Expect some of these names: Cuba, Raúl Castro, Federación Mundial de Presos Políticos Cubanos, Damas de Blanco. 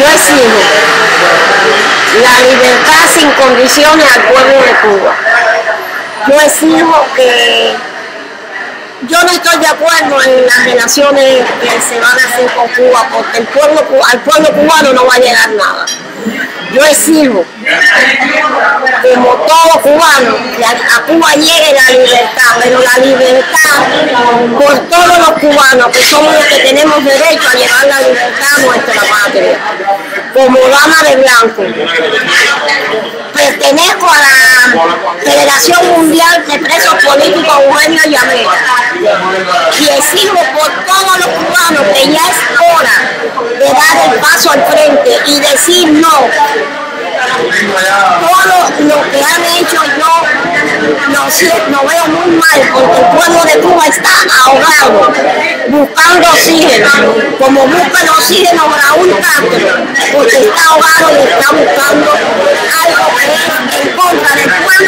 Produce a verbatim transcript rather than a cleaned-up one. yo exijo la libertad sin condiciones al pueblo de Cuba. Yo exijo que... Yo no estoy de acuerdo en las relaciones que se van a hacer con Cuba, porque el pueblo, al pueblo cubano no va a llegar nada. Yo exijo, como todo cubano, que a Cuba llegue la libertad, pero la libertad por todos los cubanos, que somos los que tenemos derecho a llevar la libertad a nuestra patria. Como Damas de Blanco, pertenezco a la Federación Mundial de Presos Políticos Cubanos y América, y exijo por todos los cubanos que ya es hora de dar el paso al frente y decir no. Todo lo que han hecho yo lo, lo veo muy mal, porque el pueblo de Cuba está ahogado, buscando oxígeno, como busca el oxígeno Raúl Castro, porque está ahogado y está buscando algo que es en contra del pueblo.